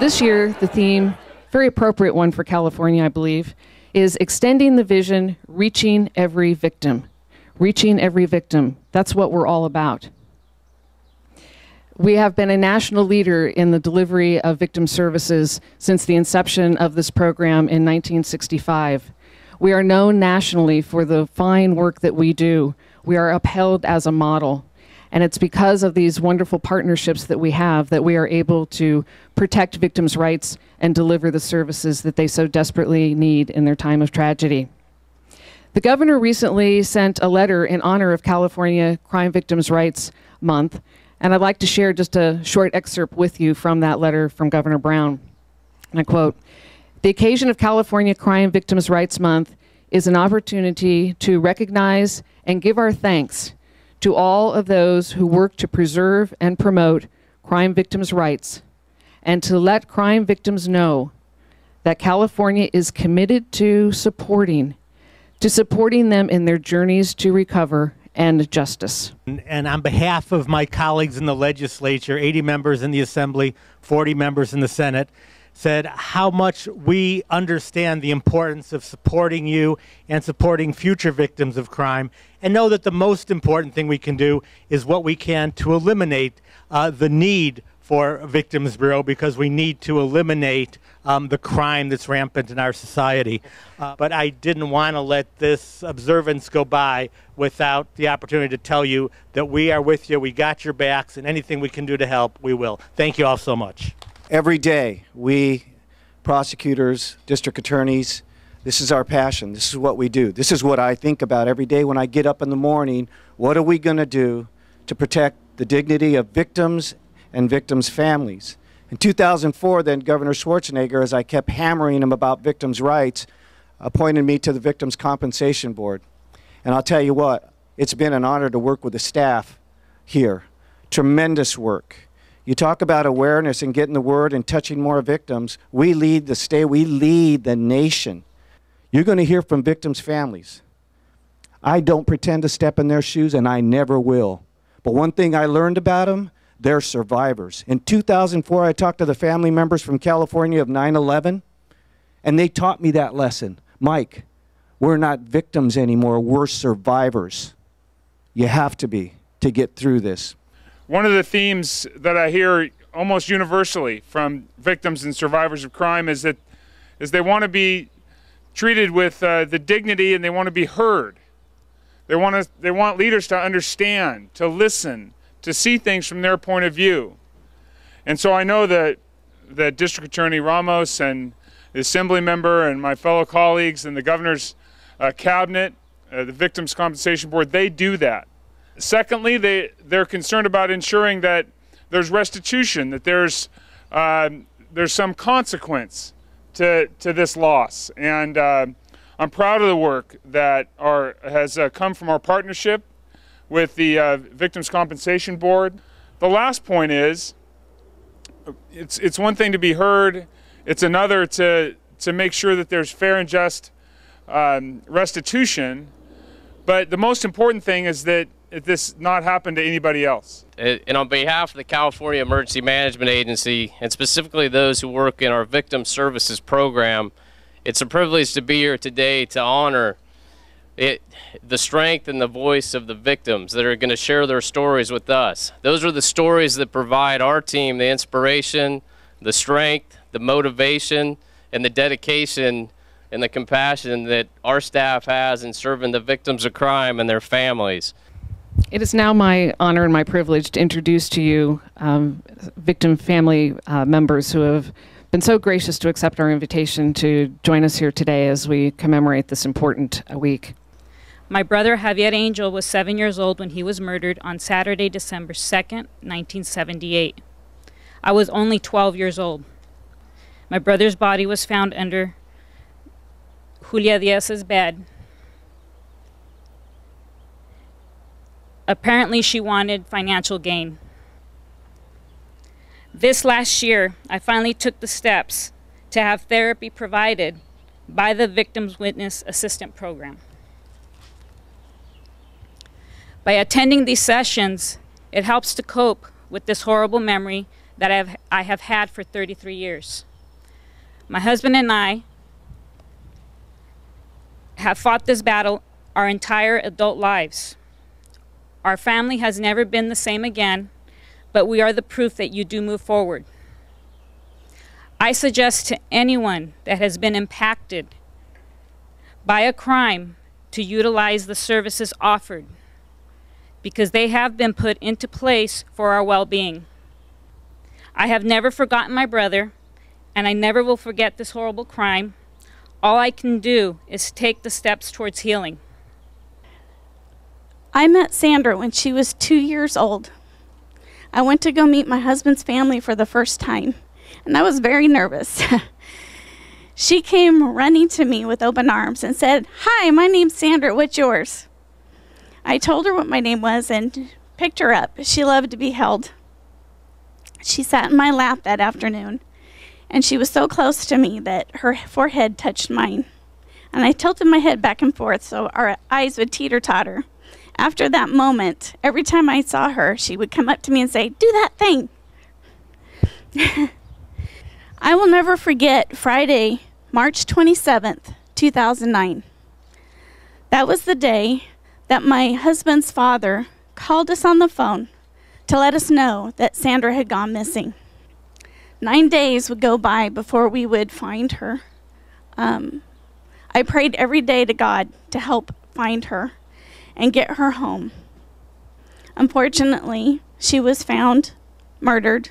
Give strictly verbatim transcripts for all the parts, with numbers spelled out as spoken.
This year, the theme, very appropriate one for California, I believe, is extending the vision, reaching every victim. Reaching every victim. That's what we're all about. We have been a national leader in the delivery of victim services since the inception of this program in nineteen sixty-five. We are known nationally for the fine work that we do. We are upheld as a model. And it's because of these wonderful partnerships that we have that we are able to protect victims' rights and deliver the services that they so desperately need in their time of tragedy. The governor recently sent a letter in honor of California Crime Victims' Rights Month, and I'd like to share just a short excerpt with you from that letter from Governor Brown. And I quote, "The occasion of California Crime Victims' Rights Month is an opportunity to recognize and give our thanks to all of those who work to preserve and promote crime victims' rights, and to let crime victims know that California is committed to supporting, to supporting them in their journeys to recover and justice." And on behalf of my colleagues in the legislature, eighty members in the Assembly, forty members in the Senate, said how much we understand the importance of supporting you and supporting future victims of crime, and know that the most important thing we can do is what we can to eliminate uh, the need for Victims Bureau, because we need to eliminate um, the crime that's rampant in our society. Uh, but I didn't want to let this observance go by without the opportunity to tell you that we are with you, we got your backs, and anything we can do to help, we will. Thank you all so much. Every day, we prosecutors, district attorneys, this is our passion. This is what we do. This is what I think about every day when I get up in the morning. What are we going to do to protect the dignity of victims and victims' families? In two thousand four, then Governor Schwarzenegger, as I kept hammering him about victims' rights, appointed me to the Victims' Compensation Board. And I'll tell you what, it's been an honor to work with the staff here. Tremendous work. You talk about awareness and getting the word and touching more victims. We lead the state, we lead the nation. You're going to hear from victims' families. I don't pretend to step in their shoes, and I never will. But one thing I learned about them, they're survivors. In two thousand four, I talked to the family members from California of nine eleven, and they taught me that lesson. Mike, we're not victims anymore, we're survivors. You have to be to get through this. One of the themes that I hear almost universally from victims and survivors of crime is that is they want to be treated with uh, the dignity, and they want to be heard. They want to, they want leaders to understand, to listen, to see things from their point of view. And so I know that, that District Attorney Ramos and the Assembly member and my fellow colleagues and the Governor's uh, Cabinet, uh, the Victims' Compensation Board, they do that. Secondly, they, they're concerned about ensuring that there's restitution, that there's, uh, there's some consequence to, to this loss. And uh, I'm proud of the work that our, has uh, come from our partnership with the uh, Victims' Compensation Board. The last point is, it's, it's one thing to be heard, it's another to, to make sure that there's fair and just um, restitution. But the most important thing is that if this not happened to anybody else. And on behalf of the California Emergency Management Agency, and specifically those who work in our Victim Services Program, it's a privilege to be here today to honor it, the strength and the voice of the victims that are going to share their stories with us. Those are the stories that provide our team the inspiration, the strength, the motivation, and the dedication and the compassion that our staff has in serving the victims of crime and their families. It is now my honor and my privilege to introduce to you um, victim family uh, members who have been so gracious to accept our invitation to join us here today as we commemorate this important week. My brother Javier Angel was seven years old when he was murdered on Saturday, December second, nineteen seventy-eight. I was only twelve years old. My brother's body was found under Julia Diaz's bed. Apparently, she wanted financial gain. This last year, I finally took the steps to have therapy provided by the Victims Witness Assistant Program. By attending these sessions, it helps to cope with this horrible memory that I have, I have had for thirty-three years. My husband and I have fought this battle our entire adult lives. Our family has never been the same again, but we are the proof that you do move forward. I suggest to anyone that has been impacted by a crime to utilize the services offered, because they have been put into place for our well-being. I have never forgotten my brother, and I never will forget this horrible crime. All I can do is take the steps towards healing. I met Sandra when she was two years old. I went to go meet my husband's family for the first time, and I was very nervous. She came running to me with open arms and said, "Hi, my name's Sandra, what's yours?" I told her what my name was and picked her up. She loved to be held. She sat in my lap that afternoon, and she was so close to me that her forehead touched mine. And I tilted my head back and forth so our eyes would teeter-totter. After that moment, every time I saw her, she would come up to me and say, "Do that thing." I will never forget Friday, March twenty-seventh, two thousand nine. That was the day that my husband's father called us on the phone to let us know that Sandra had gone missing. Nine days would go by before we would find her. Um, I prayed every day to God to help find her and get her home. Unfortunately, she was found, murdered,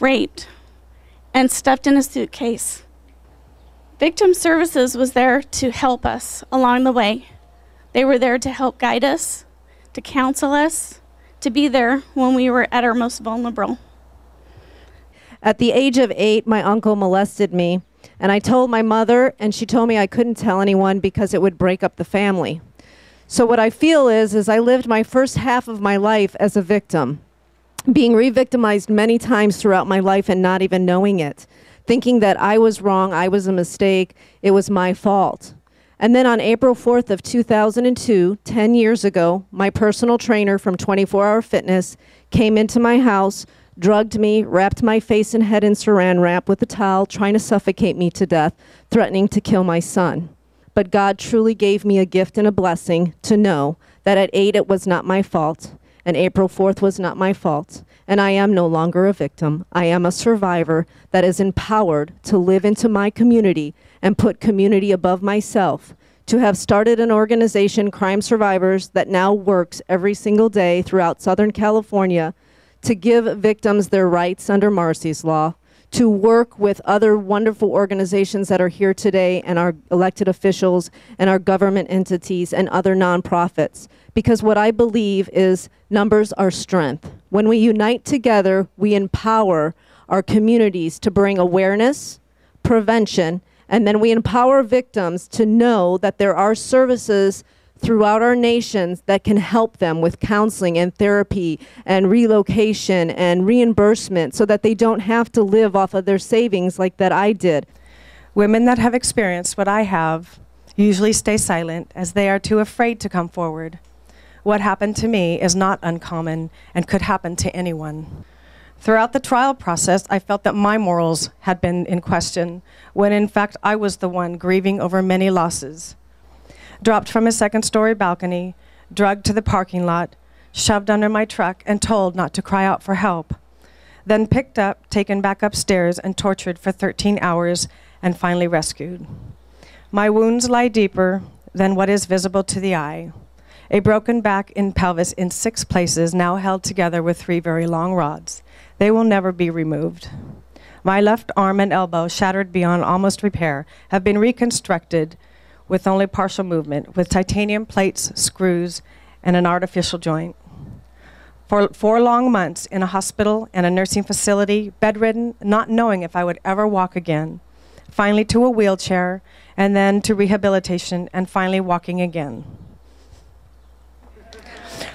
raped, and stuffed in a suitcase. Victim Services was there to help us along the way. They were there to help guide us, to counsel us, to be there when we were at our most vulnerable. At the age of eight, my uncle molested me, and I told my mother, and she told me I couldn't tell anyone because it would break up the family. So what I feel is, is I lived my first half of my life as a victim, being re-victimized many times throughout my life and not even knowing it, thinking that I was wrong, I was a mistake, it was my fault. And then on April fourth of two thousand two, ten years ago, my personal trainer from twenty-four hour fitness came into my house, drugged me, wrapped my face and head in saran wrap with a towel, trying to suffocate me to death, threatening to kill my son. But God truly gave me a gift and a blessing to know that at eight it was not my fault, and April fourth was not my fault, and I am no longer a victim. I am a survivor that is empowered to live into my community and put community above myself, to have started an organization, Crime Survivors, that now works every single day throughout Southern California to give victims their rights under Marcy's Law, to work with other wonderful organizations that are here today and our elected officials and our government entities and other nonprofits. Because what I believe is numbers are strength. When we unite together, we empower our communities to bring awareness, prevention, and then we empower victims to know that there are services throughout our nations that can help them with counseling and therapy and relocation and reimbursement so that they don't have to live off of their savings like that I did. Women that have experienced what I have usually stay silent as they are too afraid to come forward. What happened to me is not uncommon and could happen to anyone. Throughout the trial process, I felt that my morals had been in question when in fact I was the one grieving over many losses. Dropped from a second-story balcony, drugged to the parking lot, shoved under my truck, and told not to cry out for help. Then picked up, taken back upstairs, and tortured for thirteen hours, and finally rescued. My wounds lie deeper than what is visible to the eye. A broken back and pelvis in six places, now held together with three very long rods. They will never be removed. My left arm and elbow, shattered beyond almost repair, have been reconstructed with only partial movement, with titanium plates, screws, and an artificial joint. For four long months in a hospital and a nursing facility, bedridden, not knowing if I would ever walk again, finally to a wheelchair, and then to rehabilitation, and finally walking again.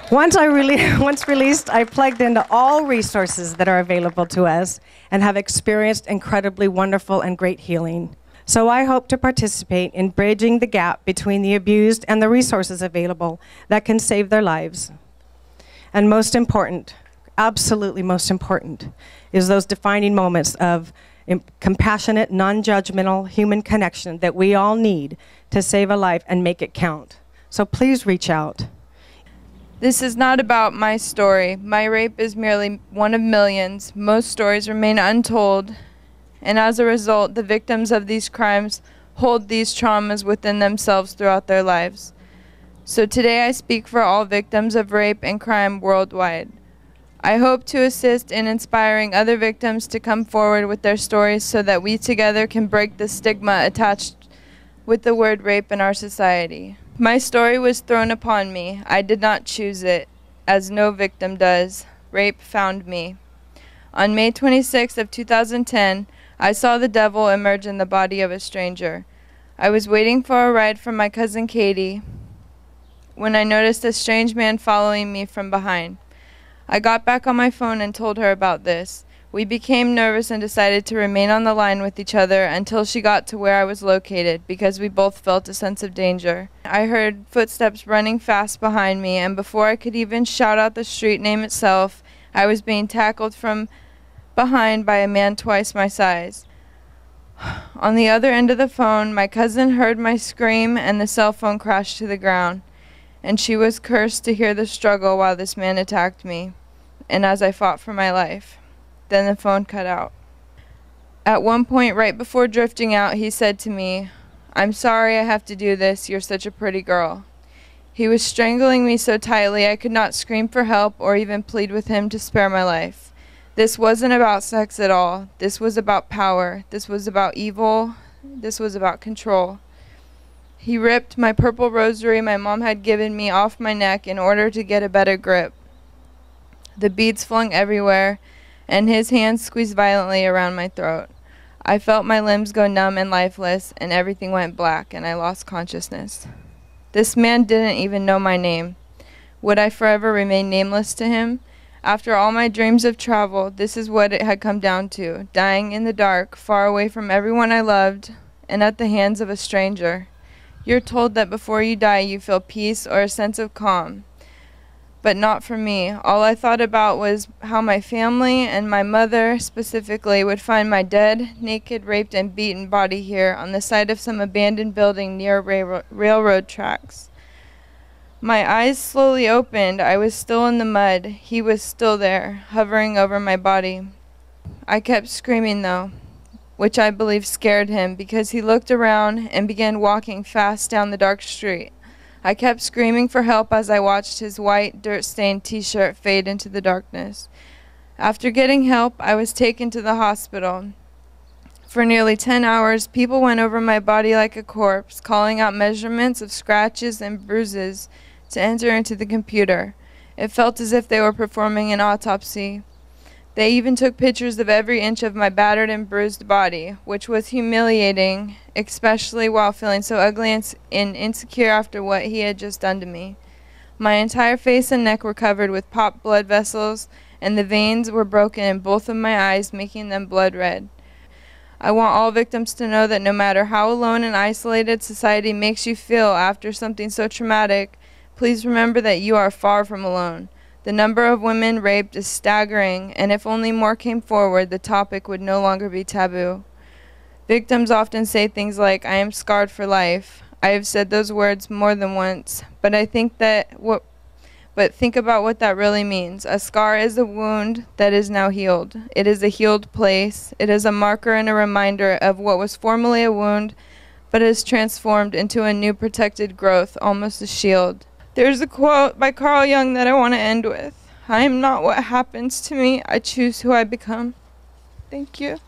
Once I rele- once released, I plugged into all resources that are available to us and have experienced incredibly wonderful and great healing. So I hope to participate in bridging the gap between the abused and the resources available that can save their lives. And most important, absolutely most important is those defining moments of compassionate, non-judgmental human connection that we all need to save a life and make it count. So please reach out. This is not about my story. My rape is merely one of millions. Most stories remain untold, and as a result, the victims of these crimes hold these traumas within themselves throughout their lives. So today I speak for all victims of rape and crime worldwide. I hope to assist in inspiring other victims to come forward with their stories so that we together can break the stigma attached with the word rape in our society. My story was thrown upon me. I did not choose it, as no victim does. Rape found me. On May twenty-sixth of two thousand ten, I saw the devil emerge in the body of a stranger. I was waiting for a ride from my cousin Katie when I noticed a strange man following me from behind. I got back on my phone and told her about this. We became nervous and decided to remain on the line with each other until she got to where I was located, because we both felt a sense of danger. I heard footsteps running fast behind me, and before I could even shout out the street name itself, I was being tackled from behind by a man twice my size. On the other end of the phone, my cousin heard my scream and the cell phone crashed to the ground, and she was cursed to hear the struggle while this man attacked me, and as I fought for my life. Then the phone cut out. At one point, right before drifting out, he said to me, "I'm sorry I have to do this, you're such a pretty girl." He was strangling me so tightly I could not scream for help or even plead with him to spare my life. This wasn't about sex at all. This was about power. This was about evil. This was about control. He ripped my purple rosary my mom had given me off my neck in order to get a better grip. The beads flung everywhere, and his hands squeezed violently around my throat. I felt my limbs go numb and lifeless, and everything went black, and I lost consciousness. This man didn't even know my name. Would I forever remain nameless to him? After all my dreams of travel, this is what it had come down to: dying in the dark, far away from everyone I loved, and at the hands of a stranger. You're told that before you die you feel peace or a sense of calm. But not for me. All I thought about was how my family, and my mother specifically, would find my dead, naked, raped, and beaten body here on the side of some abandoned building near rail railroad tracks. My eyes slowly opened. I was still in the mud. He was still there, hovering over my body. I kept screaming though, which I believe scared him, because he looked around and began walking fast down the dark street. I kept screaming for help as I watched his white, dirt-stained t-shirt fade into the darkness. After getting help, I was taken to the hospital. For nearly ten hours, people went over my body like a corpse, calling out measurements of scratches and bruises to enter into the computer. It felt as if they were performing an autopsy. They even took pictures of every inch of my battered and bruised body, which was humiliating, especially while feeling so ugly and insecure after what he had just done to me. My entire face and neck were covered with popped blood vessels, and the veins were broken in both of my eyes, making them blood red. I want all victims to know that no matter how alone and isolated society makes you feel after something so traumatic, please remember that you are far from alone. The number of women raped is staggering, and if only more came forward, the topic would no longer be taboo. Victims often say things like, "I am scarred for life." I have said those words more than once, but I think that what, but think about what that really means. A scar is a wound that is now healed. It is a healed place. It is a marker and a reminder of what was formerly a wound, but is transformed into a new protected growth, almost a shield. There's a quote by Carl Jung that I want to end with. "I am not what happens to me. I choose who I become." Thank you.